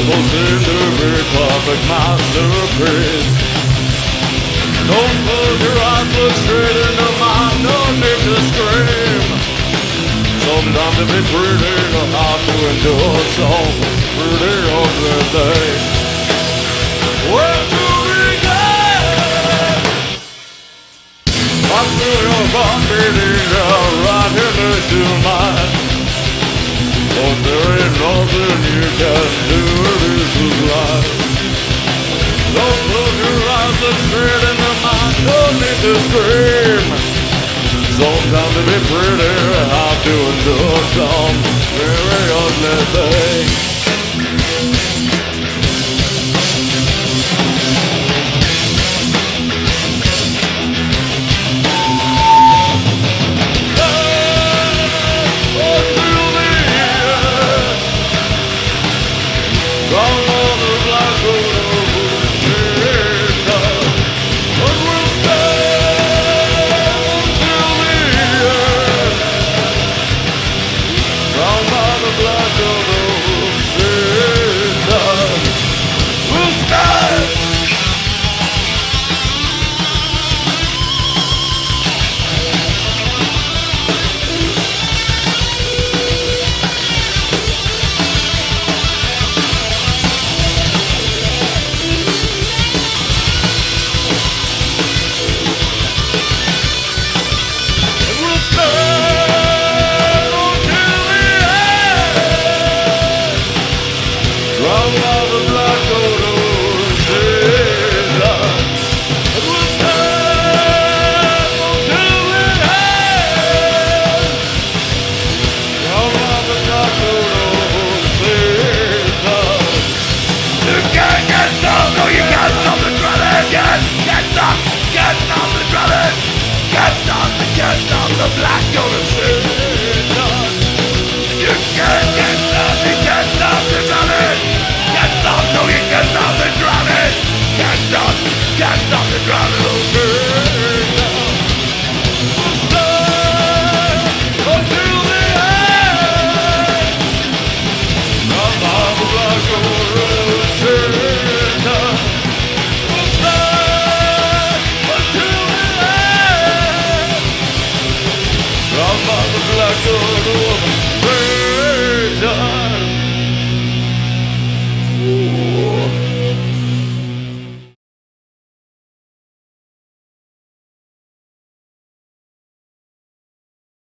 scribbles in the brick of a masterpiece. Don't close your eyes, look straight into mine, no need to scream. Sometimes it be pretty hard to endure some pretty ugly things. Where to begin? I feel your heart beating right here next to mine. But there ain't nothing you can do, this is life. Don't close your eyes, look straight into mine, no need to scream. Sometimes it be pretty hard to endure some very ugly things. Go